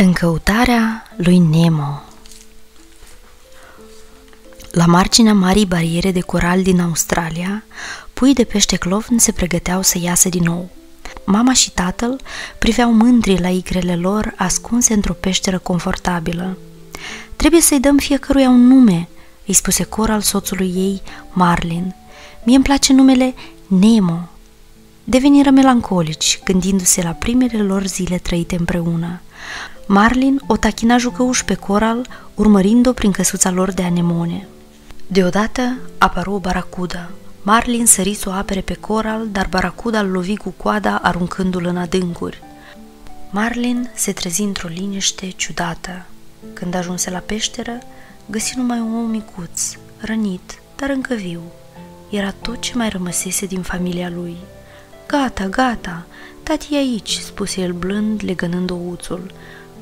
În căutarea lui Nemo. La marginea Marii Bariere de Coral din Australia, pui de pește clovn se pregăteau să iasă din nou. Mama și tatăl priveau mândri la igrele lor ascunse într-o peșteră confortabilă. "Trebuie să-i dăm fiecăruia un nume," îi spuse Coral soțului ei, Marlin. "Mie îmi place numele Nemo." Deveniră melancolici, gândindu-se la primele lor zile trăite împreună. Marlin o tachina jucăuș pe Coral, urmărind-o prin căsuța lor de anemone. Deodată apăru o baracudă. Marlin sări să o apere pe Coral, dar baracuda îl lovi cu coada, aruncându-l în adâncuri. Marlin se trezi într-o liniște ciudată. Când ajunse la peșteră, găsi numai un om micuț, rănit, dar încă viu. Era tot ce mai rămăsese din familia lui. "Gata, gata, tati e aici," spuse el blând, legănând ouțul.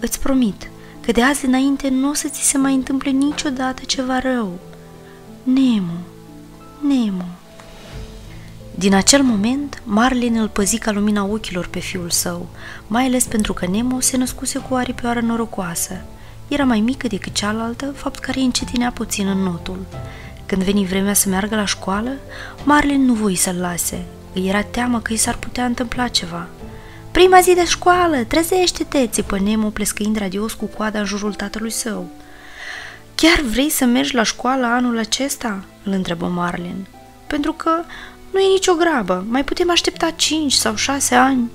"Îți promit că de azi înainte nu o să ți se mai întâmple niciodată ceva rău. Nemo, Nemo." Din acel moment, Marlin îl păzi ca lumina ochilor pe fiul său, mai ales pentru că Nemo se născuse cu o aripioară norocoasă. Era mai mică decât cealaltă, fapt care îi încetinea puțin în notul. Când veni vremea să meargă la școală, Marlin nu voi să-l lase. Îi era teamă că i s-ar putea întâmpla ceva. "Prima zi de școală, trezește-te!" țipă Nemo, plescăind radios cu coada în jurul tatălui său. "Chiar vrei să mergi la școală anul acesta?" îl întrebă Marlin. "Pentru că nu e nicio grabă, mai putem aștepta 5 sau 6 ani."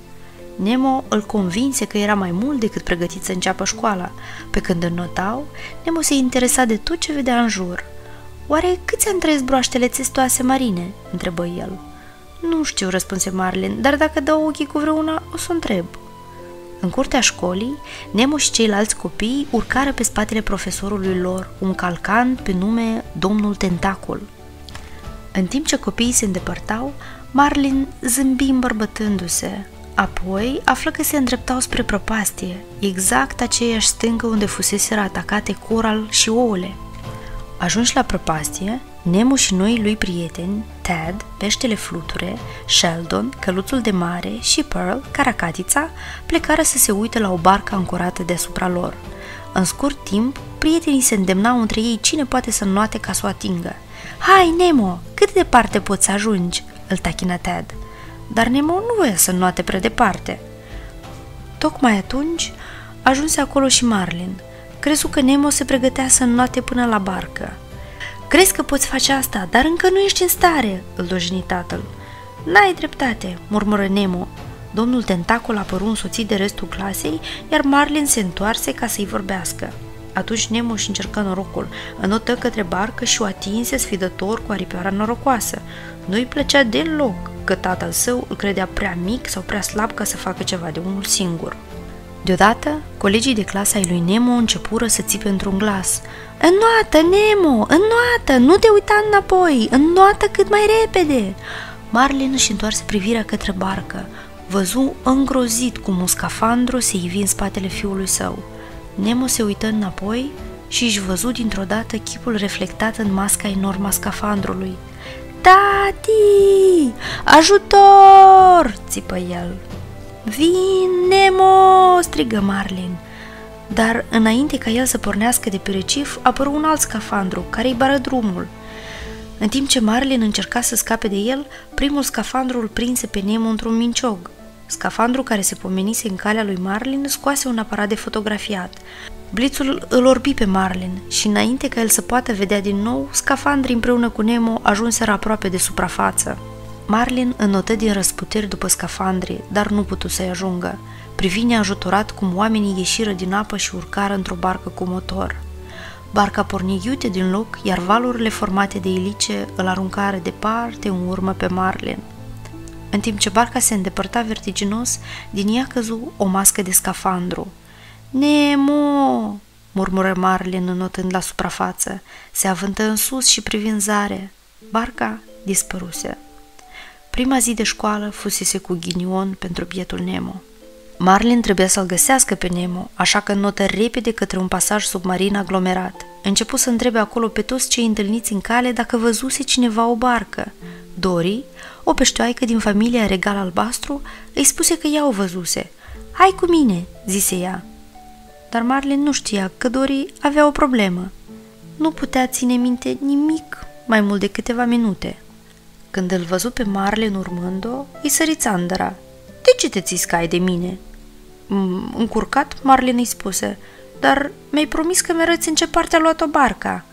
Nemo îl convinse că era mai mult decât pregătit să înceapă școala. Pe când înnotau, Nemo se interesa de tot ce vedea în jur. "Oare câți ani trăiesc broaștele țestoase marine?" întrebă el. "Nu știu," răspunse Marlin, "dar dacă dau ochii cu vreuna, o să o întreb." În curtea școlii, Nemo și ceilalți copii urcară pe spatele profesorului lor, un calcan pe nume Domnul Tentacul. În timp ce copiii se îndepărtau, Marlin zâmbi îmbărbătându-se. Apoi află că se îndreptau spre prăpastie, exact aceeași stângă unde fuseseră atacate Coral și ouăle. Ajunși la prăpastie, Nemo și noii lui prieteni, Ted, peștele fluture, Sheldon, căluțul de mare și Pearl, caracatița, plecară să se uite la o barcă ancorată deasupra lor. În scurt timp, prietenii se îndemnau între ei cine poate să înoate ca să o atingă. "Hai, Nemo, cât de departe poți să ajungi?" îl tachina Ted. Dar Nemo nu voia să înoate prea departe. Tocmai atunci ajunse acolo și Marlin. Crezu că Nemo se pregătea să înoate până la barcă. "Crezi că poți face asta, dar încă nu ești în stare," îl dojeni tatăl. "N-ai dreptate," murmură Nemo. Domnul Tentacul apăru însoțit de restul clasei, iar Marlin se întoarse ca să-i vorbească. Atunci Nemo și încercă norocul, înotă către barcă și o atinse sfidător cu aripioara norocoasă. Nu-i plăcea deloc că tatăl său îl credea prea mic sau prea slab ca să facă ceva de unul singur. Deodată, colegii de clasă ai lui Nemo începură să țipe într-un glas. "Înoată, Nemo, înoată, nu te uita înapoi, înoată cât mai repede!" Marlin își întoarse privirea către barcă, văzu îngrozit cum un scafandru se ivi în spatele fiului său. Nemo se uită înapoi și își văzu dintr-o dată chipul reflectat în masca enormă a scafandrului. "Tati, ajutor!" țipă el. "Vin, Nemo!" strigă Marlin. Dar înainte ca el să pornească de pe recif, apăru un alt scafandru care îi bară drumul. În timp ce Marlin încerca să scape de el, primul scafandru îl prinse pe Nemo într-un minciog. Scafandru care se pomenise în calea lui Marlin scoase un aparat de fotografiat. Blițul îl orbi pe Marlin și înainte ca el să poată vedea din nou, scafandrii împreună cu Nemo ajunseră aproape de suprafață. Marlin înotă din răsputeri după scafandrii, dar nu putu să-i ajungă. Privi neajutorat cum oamenii ieșiră din apă și urcară într-o barcă cu motor. Barca porni iute din loc, iar valurile formate de ilice îl aruncară departe în urmă pe Marlin. În timp ce barca se îndepărta vertiginos, din ea căzu o mască de scafandru. "Nemo!" murmură Marlin înotând la suprafață. Se avântă în sus și privi în zare. Barca dispăruse. Prima zi de școală fusese cu ghinion pentru bietul Nemo. Marlin trebuia să-l găsească pe Nemo, așa că înotă repede către un pasaj submarin aglomerat. Începu să întrebe acolo pe toți cei întâlniți în cale dacă văzuse cineva o barcă. Dory, o peștoaică din familia Regal Albastru, îi spuse că ea o văzuse. "Hai cu mine," zise ea. dar Marlin nu știa că Dory avea o problemă. Nu putea ține minte nimic mai mult de câteva minute. Când îl văzu pe Marlin urmând-o, îi sări țandăra. "De ce te ții scai de mine?" Încurcat, Marlin îi spuse, "Dar mi-ai promis că mi-arăți în ce parte a luat-o barca."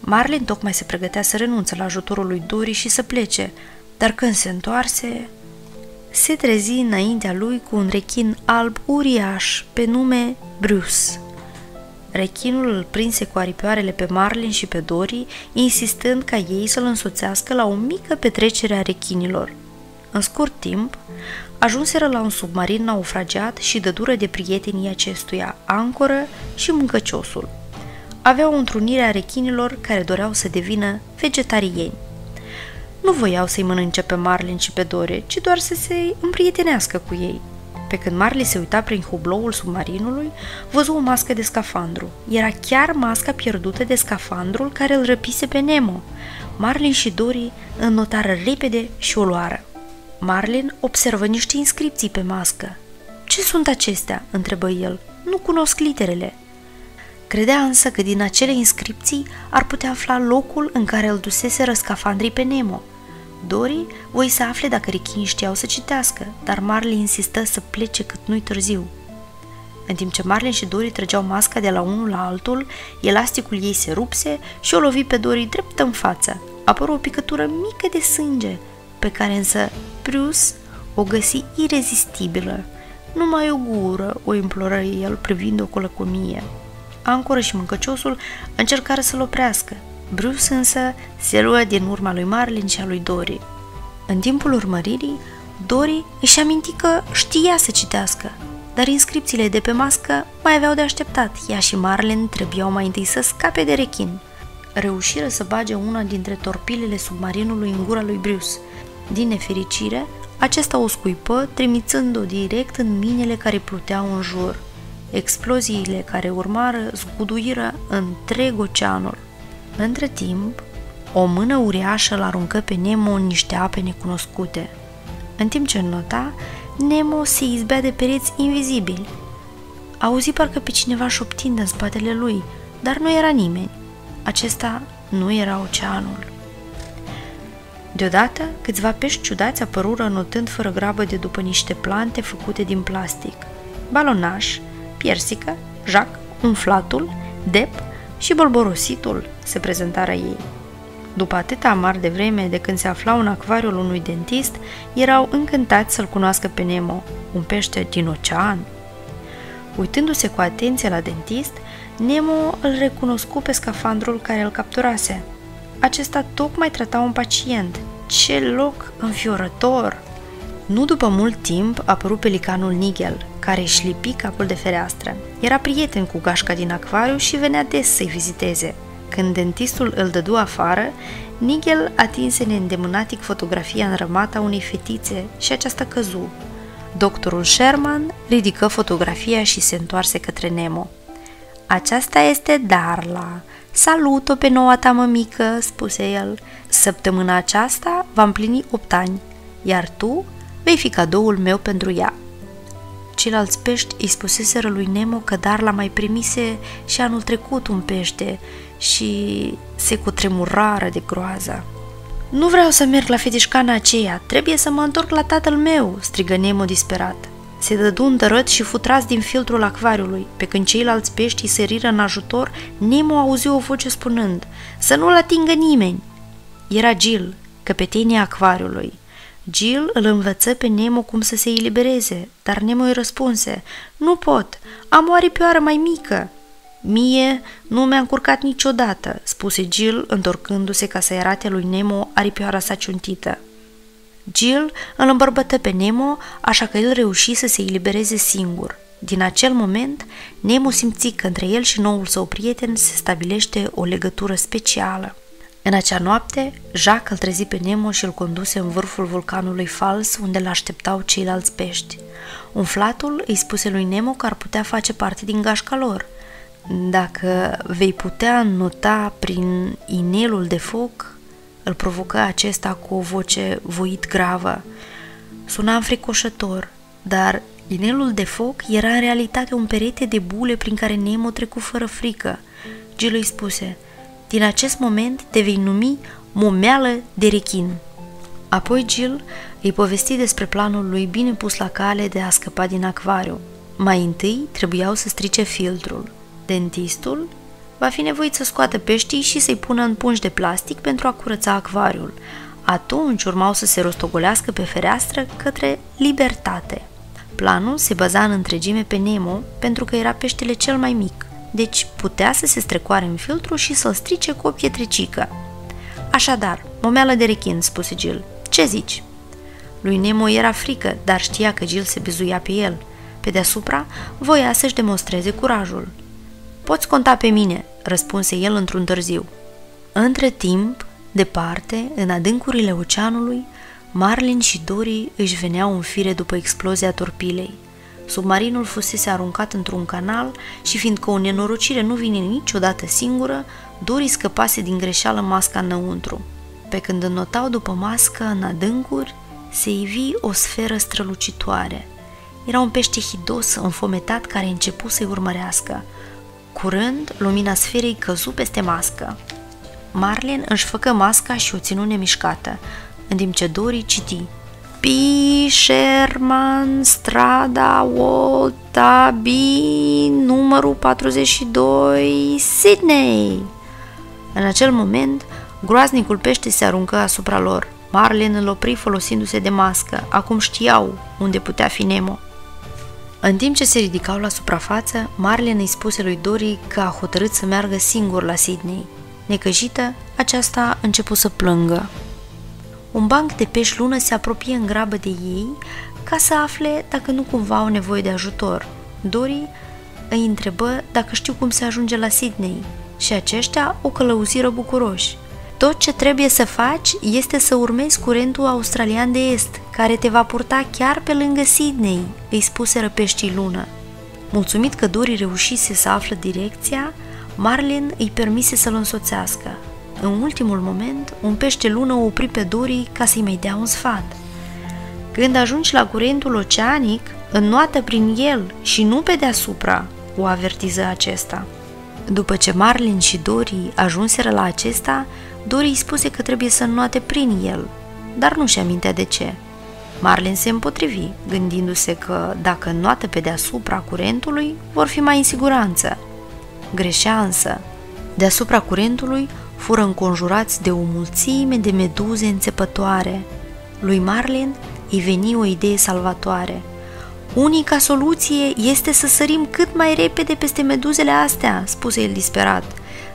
Marlin tocmai se pregătea să renunțe la ajutorul lui Dory și să plece, dar când se întoarse, se trezi înaintea lui cu un rechin alb uriaș pe nume Bruce. Rechinul îl prinse cu aripioarele pe Marlin și pe Dory, insistând ca ei să-l însoțească la o mică petrecere a rechinilor. În scurt timp, ajunseră la un submarin naufragiat și dă dură de prietenii acestuia, Ancoră și Mângăciosul. Aveau o întrunire a rechinilor care doreau să devină vegetarieni. Nu voiau să-i mănânce pe Marlin și pe Dory, ci doar să se împrietenească cu ei. Pe când Marlin se uita prin hubloul submarinului, văzu o mască de scafandru. Era chiar masca pierdută de scafandrul care îl răpise pe Nemo. Marlin și Dory înnotară repede și o luară. Marlin observă niște inscripții pe mască. "Ce sunt acestea?" întrebă el. "Nu cunosc literele." Credea însă că din acele inscripții ar putea afla locul în care îl duseseră scafandrii pe Nemo. Dory voi să afle dacă rechinii știau să citească, dar Marlin insistă să plece cât nu-i târziu. În timp ce Marlin și Dory trăgeau masca de la unul la altul, elasticul ei se rupse și o lovi pe Dory drept în față. Apără o picătură mică de sânge, pe care însă Bruce o găsi irezistibilă. "Numai o gură," o imploră el privind-o cu lăcomie. Ancoră și Mângăciosul încercară să-l oprească. Bruce însă se luă din urma lui Marlin și a lui Dory. În timpul urmăririi, Dory își aminti că știa să citească, dar inscripțiile de pe mască mai aveau de așteptat. Ea și Marlin trebuiau mai întâi să scape de rechin. Reușiră să bage una dintre torpilele submarinului în gura lui Bruce. Din nefericire, acesta o scuipă, trimițând-o direct în minele care pluteau în jur. Exploziile care urmară zguduiră întreg oceanul. Între timp, o mână uriașă l-aruncă pe Nemo în niște ape necunoscute. În timp ce înnota, Nemo se izbea de pereți invizibili. Auzi parcă pe cineva șoptind în spatele lui, dar nu era nimeni. Acesta nu era oceanul. Deodată, câțiva pești ciudați apărură înotând fără grabă de după niște plante făcute din plastic. Balonaș, piersică, Jacques, umflatul, dep și bolborositul se prezentară ei. După atâta amar de vreme de când se aflau în acvariul unui dentist, erau încântați să-l cunoască pe Nemo, un pește din ocean. Uitându-se cu atenție la dentist, Nemo îl recunoscu pe scafandrul care îl capturase. Acesta tocmai trata un pacient. Ce loc înfiorător! Nu după mult timp apăru pelicanul Nigel, care își lipi capul de fereastră. Era prieten cu gașca din acvariu și venea des să-i viziteze. Când dentistul îl dădu afară, Nigel atinse neîndemânatic fotografia înrămată a unei fetițe și aceasta căzu. Doctorul Sherman ridică fotografia și se întoarse către Nemo. "Aceasta este Darla. Salut-o pe noua ta mămică," spuse el. "Săptămâna aceasta va împlini 8 ani, iar tu vei fi cadoul meu pentru ea." Ceilalți pești îi spuseseră lui Nemo că Darla mai primise și anul trecut un pește și se cutremurară de groază. "Nu vreau să merg la fetișcana aceea, trebuie să mă întorc la tatăl meu," strigă Nemo disperat. Se dădu întărât și fu tras din filtrul acvariului. Pe când ceilalți pești îi săriră în ajutor, Nemo auzi o voce spunând: "Să nu-l atingă nimeni!" Era Gil, căpetenia acvariului. Gil îl învăță pe Nemo cum să se elibereze, dar Nemo îi răspunse: "Nu pot, am o aripioară mai mică." "Mie nu mi-a încurcat niciodată," spuse Gil, întorcându-se ca să-i arate lui Nemo aripioara sa ciuntită. Gil îl îmbărbătă pe Nemo, așa că el reuși să se elibereze singur. Din acel moment, Nemo simți că între el și noul său prieten se stabilește o legătură specială. În acea noapte, Jacques îl trezi pe Nemo și îl conduse în vârful vulcanului fals, unde l-așteptau ceilalți pești. Umflatul îi spuse lui Nemo că ar putea face parte din gașca lor. "Dacă vei putea înnota prin inelul de foc," îl provocă acesta cu o voce voit gravă. Suna înfricoșător, dar Inelul de foc era în realitate un perete de bule prin care Nemo trecu fără frică. Gil îi spuse: din acest moment te vei numi momeală de rechin. Apoi Gil îi povesti despre planul lui bine pus la cale de a scăpa din acvariu. Mai întâi trebuiau să strice filtrul. Dentistul va fi nevoit să scoată peștii și să-i pună în pungi de plastic pentru a curăța acvariul. Atunci urmau să se rostogolească pe fereastră către libertate. Planul se baza în întregime pe Nemo pentru că era peștele cel mai mic, deci putea să se strecoare în filtru și să-l strice cu o pietricică. Așadar, momeală de rechin, spuse Gil. Ce zici? Lui Nemo era frică, dar știa că Gil se bizuia pe el. Pe deasupra, voia să-și demonstreze curajul. Poți conta pe mine, răspunse el într-un târziu. Între timp, departe, în adâncurile oceanului, Marlin și Dory își veneau în fire după explozia torpilei. Submarinul fusese aruncat într-un canal și fiindcă o nenorocire nu vine niciodată singură, Dory scăpase din greșeală masca înăuntru. Pe când înnotau după mască în adâncuri, se ivi o sferă strălucitoare. Era un pește hidos înfometat care începu să-i urmărească. Curând, lumina sferei căzu peste mască. Marlin își făcă masca și o ținu nemișcată, în timp ce Dory citi: Pi, Sherman, strada, Oltabi, numărul 42, Sydney. În acel moment, groaznicul pește se aruncă asupra lor. Marlin îl opri folosindu-se de mască. Acum știau unde putea fi Nemo. În timp ce se ridicau la suprafață, Marlin îi spuse lui Dory că a hotărât să meargă singur la Sydney. Necăjită, aceasta a început să plângă. Un banc de pești lună se apropie în grabă de ei ca să afle dacă nu cumva au nevoie de ajutor. Dory îi întrebă dacă știu cum se ajunge la Sydney și aceștia o călăuziră bucuroși. Tot ce trebuie să faci este să urmezi curentul australian de est, care te va purta chiar pe lângă Sydney, îi spuseră peștii lună. Mulțumit că Dory reușise să află direcția, Marlin îi permise să-l însoțească. În ultimul moment, un pește lună o opri pe Dory ca să-i mai dea un sfat. Când ajungi la curentul oceanic, înnoată prin el și nu pe deasupra, o avertiză acesta. După ce Marlin și Dory ajunseră la acesta, Dory îi spuse că trebuie să înnoate prin el, dar nu-și amintea de ce. Marlin se împotrivi, gândindu-se că dacă înnoată pe deasupra curentului, vor fi mai în siguranță. Greșea însă. Deasupra curentului fură înconjurați de o mulțime de meduze înțepătoare. Lui Marlin îi veni o idee salvatoare. Unica soluție este să sărim cât mai repede peste meduzele astea, spuse el disperat,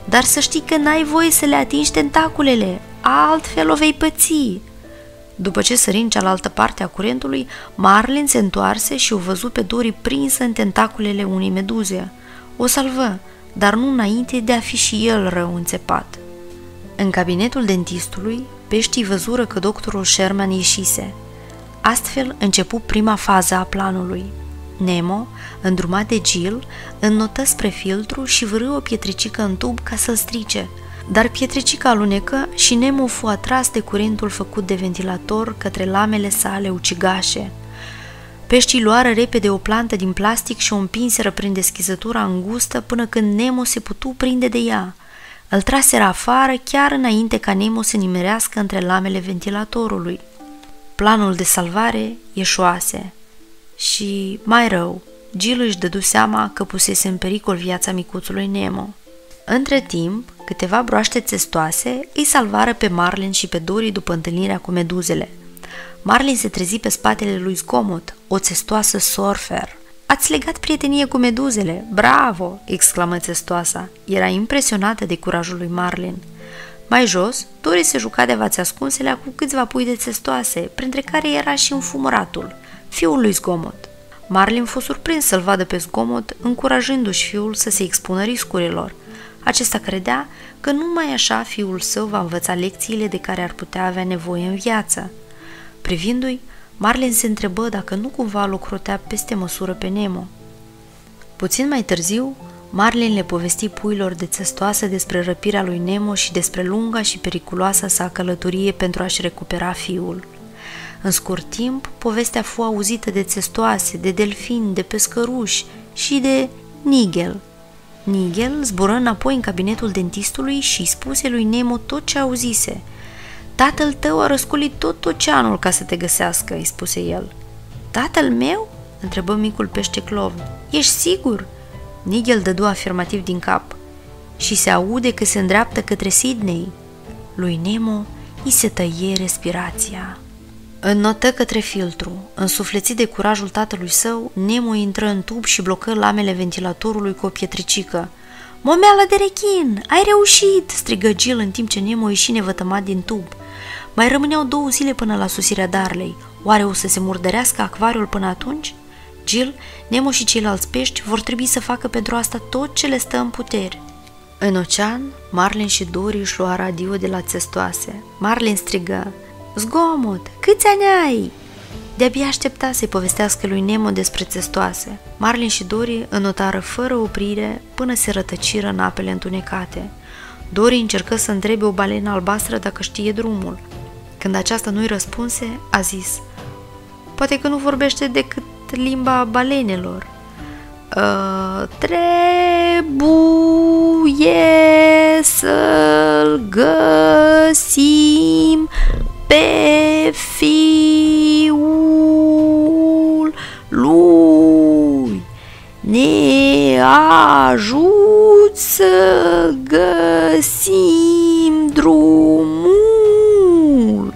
dar să știi că n-ai voie să le atingi tentaculele, altfel o vei păți. După ce sări în cealaltă parte a curentului, Marlin se întoarse și o văzu pe Dory prinsă în tentaculele unei meduze. O salvă, dar nu înainte de a fi și el rău înțepat. În cabinetul dentistului, peștii văzură că doctorul Sherman ieșise. Astfel începu prima fază a planului. Nemo, îndrumat de Gil, înnotă spre filtru și vârâ o pietricică în tub ca să-l strice, dar pietricica alunecă și Nemo fu atras de curentul făcut de ventilator către lamele sale ucigașe. Peștii luară repede o plantă din plastic și o împinseră prin deschizătura îngustă până când Nemo se putu prinde de ea. Îl traseră afară chiar înainte ca Nemo să nimerească între lamele ventilatorului. Planul de salvare ieșuase. Și, mai rău, Gil își dădu seama că pusese în pericol viața micuțului Nemo. Între timp, câteva broaște țestoase îi salvară pe Marlin și pe Dory după întâlnirea cu meduzele. Marlin se trezi pe spatele lui Zgomot, o țestoasă surfer. Ați legat prietenie cu meduzele, bravo!" exclamă țestoasa. Era impresionată de curajul lui Marlin. Mai jos, Dory se juca de vați ascunselea cu câțiva pui de țestoase, printre care era și înfumuratul, fiul lui Zgomot. Marlin fu surprins să-l vadă pe Zgomot, încurajându-și fiul să se expună riscurilor. Acesta credea că numai așa fiul său va învăța lecțiile de care ar putea avea nevoie în viață. Privindu-i, Marlin se întrebă dacă nu cumva lucrotea peste măsură pe Nemo. Puțin mai târziu, Marlin le povesti puilor de țestoasă despre răpirea lui Nemo și despre lunga și periculoasa sa călătorie pentru a-și recupera fiul. În scurt timp, povestea fu auzită de țestoase, de delfini, de pescăruși și de Nigel. Nigel zbură înapoi în cabinetul dentistului și spuse lui Nemo tot ce auzise. Tatăl tău a răscolit tot oceanul ca să te găsească, îi spuse el. Tatăl meu? Întrebă micul pește clov. Ești sigur? Nigel dădu afirmativ din cap. Și se aude că se îndreaptă către Sydney. Lui Nemo îi se tăie respirația. Înnotă către filtru. Însuflețit de curajul tatălui său, Nemo intră în tub și blocă lamele ventilatorului cu o pietricică. Momeală de rechin! Ai reușit!" strigă Gil în timp ce Nemo ieși nevătămat din tub. Mai rămâneau 2 zile până la sosirea Darlei. Oare o să se murdărească acvariul până atunci? Gil, Nemo și ceilalți pești vor trebui să facă pentru asta tot ce le stă în putere. În ocean, Marlin și Dory își lua radio de la țestoase. Marlin strigă: Zgomot, câți ani ai? De-abia aștepta să-i povestească lui Nemo despre țestoase. Marlin și Dory înotară fără oprire până se rătăciră în apele întunecate. Dory încercă să întrebe o balenă albastră dacă știe drumul. Când aceasta nu-i răspunse, a zis: Poate că nu vorbește decât limba balenelor. Trebuie să-l găsim pe fiul lui. Ne ajut să găsim drumul.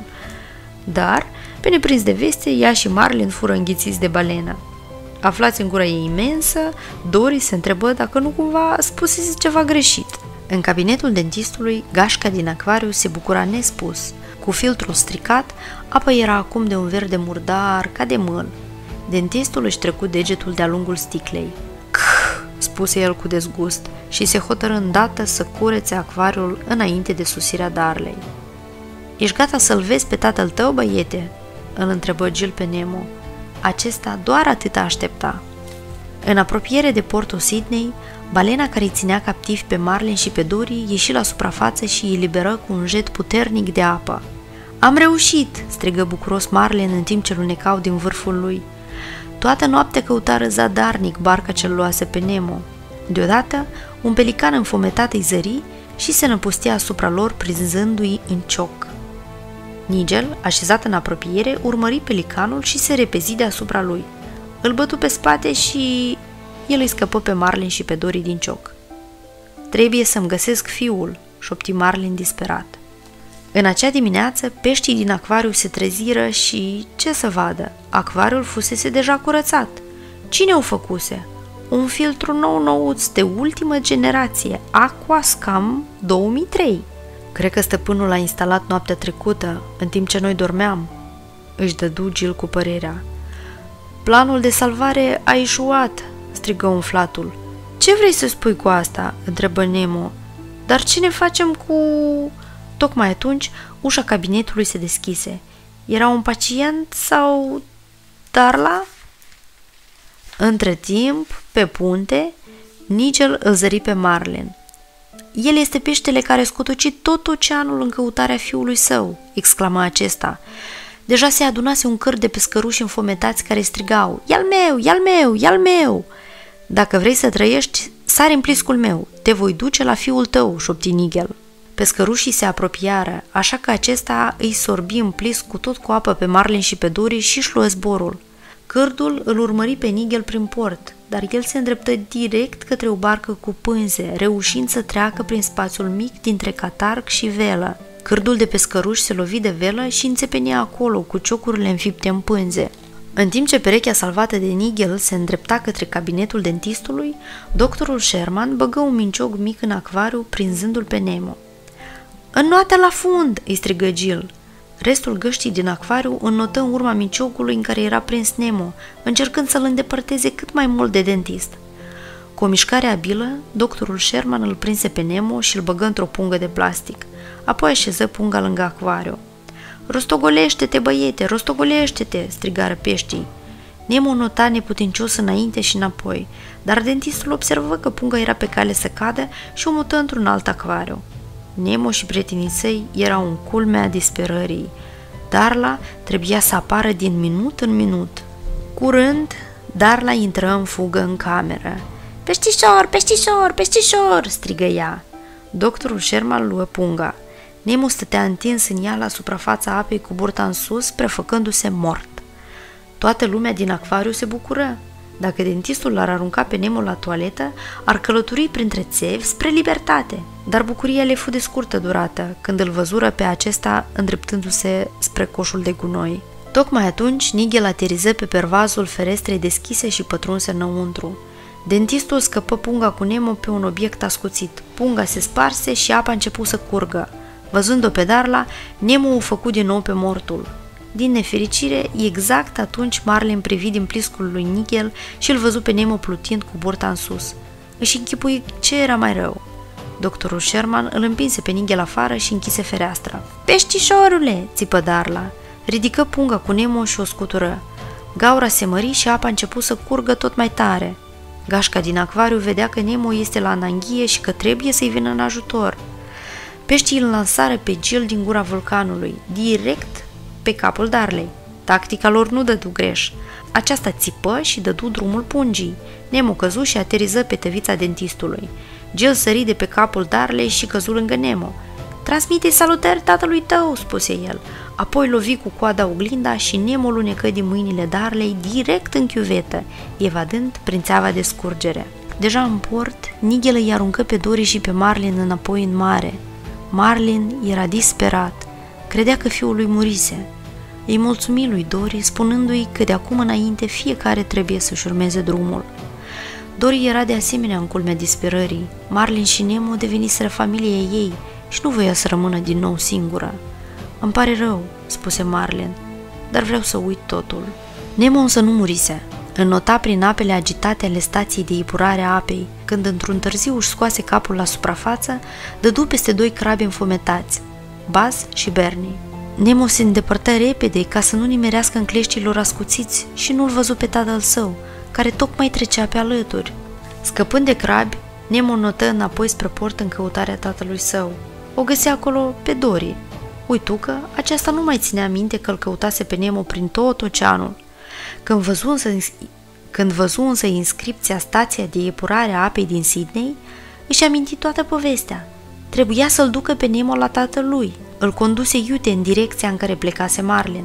Dar, pe neprins de veste, ea și Marlin fură înghițiți de balenă. Aflați în gura ei imensă, Dory se întrebă dacă nu cumva spusese ceva greșit. În cabinetul dentistului, gașca din acvariu se bucura nespus. Cu filtrul stricat, apa era acum de un verde murdar, ca de măl. Dentistul își trecu degetul de-a lungul sticlei. "Căh!" spuse el cu dezgust și se hotărâ îndată să curețe acvariul înainte de sosirea Darlei. "Ești gata să-l vezi pe tatăl tău, băiete?" îl întrebă Gil pe Nemo. Acesta doar atâta aștepta. În apropiere de portul Sydney, balena care îi ținea captiv pe Marlin și pe Dory ieși la suprafață și îi eliberă cu un jet puternic de apă. Am reușit!" strigă bucuros Marlin în timp ce lunecau din vârful lui. Toată noaptea căutară zadarnic barca ce-l luase pe Nemo. Deodată, un pelican înfometat îi zări și se năpustea asupra lor prinzându-i în cioc. Nigel, așezat în apropiere, urmări pelicanul și se repezi deasupra lui. Îl bătu pe spate și el îi scăpă pe Marlin și pe Dory din cioc. Trebuie să-mi găsesc fiul, șopti Marlin disperat. În acea dimineață, peștii din acvariu se treziră și, ce să vadă, acvariul fusese deja curățat. Cine o făcuse? Un filtru nou-nouț de ultimă generație, AquaScam 2003. Cred că stăpânul l-a instalat noaptea trecută, în timp ce noi dormeam, își dădu Gil cu părerea. Planul de salvare a eșuat, strigă umflatul. Ce vrei să spui cu asta? Întrebă Nemo. Dar ce ne facem cu... Tocmai atunci, ușa cabinetului se deschise. Era un pacient sau... Darla? Între timp, pe punte, Nigel îl zări pe Marlin. El este peștele care a scutucit tot oceanul în căutarea fiului său, exclama acesta. Deja se adunase un căr de pescăruși înfometați care strigau, "Ia-l meu, ia-l meu, ia-l meu!" Dacă vrei să trăiești, sari în pliscul meu, te voi duce la fiul tău, șopti Nigel. Pescărușii se apropiară, așa că acesta îi sorbi în plisc cu tot cu apă pe Marlin și pe Dory și-și luă zborul. Cârdul îl urmări pe Nigel prin port, dar el se îndreptă direct către o barcă cu pânze, reușind să treacă prin spațiul mic dintre catarg și velă. Cârdul de pescăruși se lovi de velă și înțepenia acolo, cu ciocurile înfipte în pânze. În timp ce perechea salvată de Nigel se îndrepta către cabinetul dentistului, doctorul Sherman băgă un mincioc mic în acvariu, prinzându-l pe Nemo. "Înnoată la fund!" îi strigă Gil. Restul găștii din acvariu înnotă în urma minciocului în care era prins Nemo, încercând să-l îndepărteze cât mai mult de dentist. Cu o mișcare abilă, doctorul Sherman îl prinse pe Nemo și îl băgă într-o pungă de plastic, apoi așeză punga lângă acvariu. "Rostogolește-te, băiete, rostogolește-te!" strigară peștii. Nemo nota neputincios înainte și înapoi, dar dentistul observă că punga era pe cale să cadă și o mută într-un alt acvariu. Nemo și prietenii săi erau în culmea disperării. Darla trebuia să apară din minut în minut. Curând, Darla intră în fugă în cameră. "Peștișor, peștișor, peștișor!" strigă ea. Doctorul Sherman luă punga. Nemo stătea întins în ea la suprafața apei cu burta în sus, prefăcându-se mort. Toată lumea din acvariu se bucură. Dacă dentistul l-ar arunca pe Nemo la toaletă, ar călători printre țevi spre libertate. Dar bucuria le fu de scurtă durată, când îl văzură pe acesta îndreptându-se spre coșul de gunoi. Tocmai atunci, Nigel ateriză pe pervazul ferestrei deschise și pătrunse înăuntru. Dentistul scăpă punga cu Nemo pe un obiect ascuțit. Punga se sparse și apa începu să curgă. Văzând-o pe Darla, Nemo o făcu din nou pe mortul. Din nefericire, exact atunci Marlin privi din pliscul lui Nigel și îl văzu pe Nemo plutind cu burta în sus. Își închipui ce era mai rău. Doctorul Sherman îl împinse pe Nigel afară și închise fereastra. "Peștișorule!" țipă Darla. Ridică punga cu Nemo și o scutură. Gaura se mări și apa a început să curgă tot mai tare. Gașca din acvariu vedea că Nemo este la ananghie și că trebuie să-i vină în ajutor. Peștii îl lansară pe Gil din gura vulcanului, direct pe capul Darlei. Tactica lor nu dădu greș. Aceasta țipă și dădu drumul pungii. Nemo căzu și ateriză pe tăvița dentistului. Gil sări de pe capul Darlei și căzu lângă Nemo. "Transmite-i salutări tatălui tău," spuse el. Apoi lovi cu coada oglinda și Nemo lunecă din mâinile Darlei direct în chiuvetă, evadând prin țeava de scurgere. Deja în port, Nigel îi aruncă pe Dory și pe Marlin înapoi în mare. Marlin era disperat. Credea că fiul lui murise. Îi mulțumi lui Dory, spunându-i că de acum înainte fiecare trebuie să-și urmeze drumul. Dory era de asemenea în culmea disperării. Marlin și Nemo deveniseră familie ei și nu voia să rămână din nou singură. "Îmi pare rău," spuse Marlin, "dar vreau să uit totul." Nemo însă nu murise. Înnota prin apele agitate ale stației de epurare a apei. Când într-un târziu își scoase capul la suprafață, dădu peste doi crabi înfometați, Buzz și Bernie. Nemo se îndepărtă repede ca să nu nimerească în cleștii lor ascuțiți și nu-l văzu pe tatăl său, care tocmai trecea pe alături. Scăpând de crabi, Nemo notă înapoi spre port în căutarea tatălui său. O găsea acolo pe Dory. Uită că aceasta nu mai ținea minte că îl căutase pe Nemo prin tot oceanul. Când văzu însă inscripția stația de epurare a apei din Sydney, își aminti toată povestea. Trebuia să-l ducă pe Nemo la tatălui. Îl conduse iute în direcția în care plecase Marlin.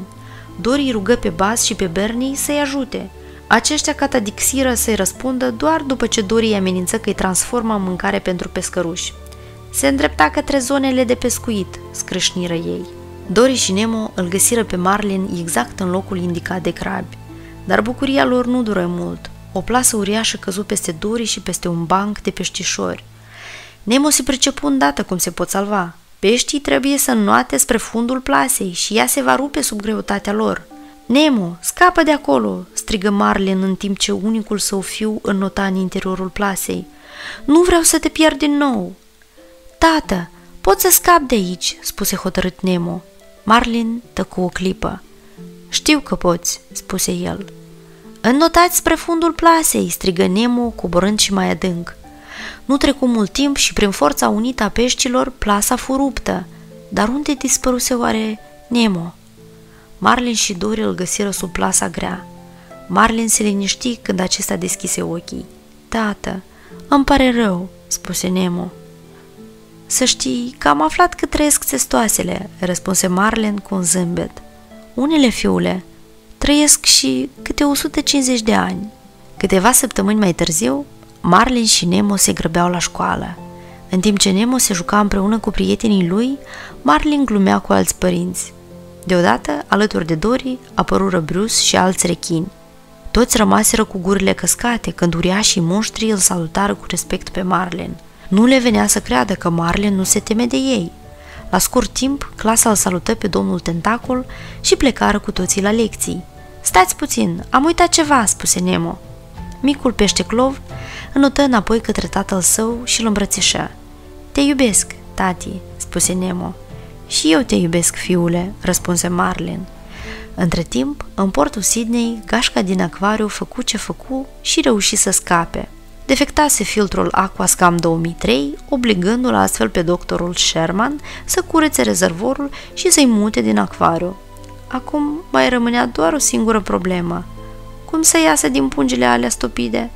Dory rugă pe Buzz și pe Bernie să-i ajute. Aceștia catadixiră să-i răspundă doar după ce Dory îi amenință că îi transformă în mâncare pentru pescăruși. "Se îndrepta către zonele de pescuit," scrâșniră ei. Dory și Nemo îl găsiră pe Marlin exact în locul indicat de crabi. Dar bucuria lor nu dură mult. O plasă uriașă căzu peste Dory și peste un banc de peștișori. Nemo se pricepu îndată cum se pot salva. Peștii trebuie să înnoate spre fundul plasei și ea se va rupe sub greutatea lor. "Nemo, scapă de acolo!" strigă Marlin în timp ce unicul său fiu înnota în interiorul plasei. "Nu vreau să te pierd din nou!" "Tată, pot să scap de aici," spuse hotărât Nemo. Marlin tăcu o clipă. "Știu că poți," spuse el. "Înnotați spre fundul plasei," strigă Nemo, coborând și mai adânc. Nu trecu mult timp și prin forța unită a peștilor, plasa fu ruptă. Dar unde dispăruse oare Nemo? Marlin și Dory îl găsiră sub plasa grea. Marlin se liniști când acesta deschise ochii. "Tată, îmi pare rău," spuse Nemo. "Să știi că am aflat că trăiesc țestoasele," răspunse Marlin cu un zâmbet. "Unele, fiule, trăiesc și câte 150 de ani." Câteva săptămâni mai târziu, Marlin și Nemo se grăbeau la școală. În timp ce Nemo se juca împreună cu prietenii lui, Marlin glumea cu alți părinți. Deodată, alături de Dory, apărură Bruce și alți rechini. Toți rămaseră cu gurile căscate când uriașii monștri îl salutară cu respect pe Marlin. Nu le venea să creadă că Marlin nu se teme de ei. La scurt timp, clasa îl salută pe domnul Tentacul și plecară cu toții la lecții. "Stați puțin, am uitat ceva," spuse Nemo. Micul peșteclov înotă înapoi către tatăl său și îl îmbrățișă. "Te iubesc, tati," spuse Nemo. "Și eu te iubesc, fiule," răspunse Marlin. Între timp, în portul Sydney, gașca din acvariu făcu ce făcu și reuși să scape. Defectase filtrul AquaScam 2003, obligându-l astfel pe doctorul Sherman să curețe rezervorul și să-i mute din acvariu. Acum mai rămânea doar o singură problemă. Cum să iasă din pungile alea stupide?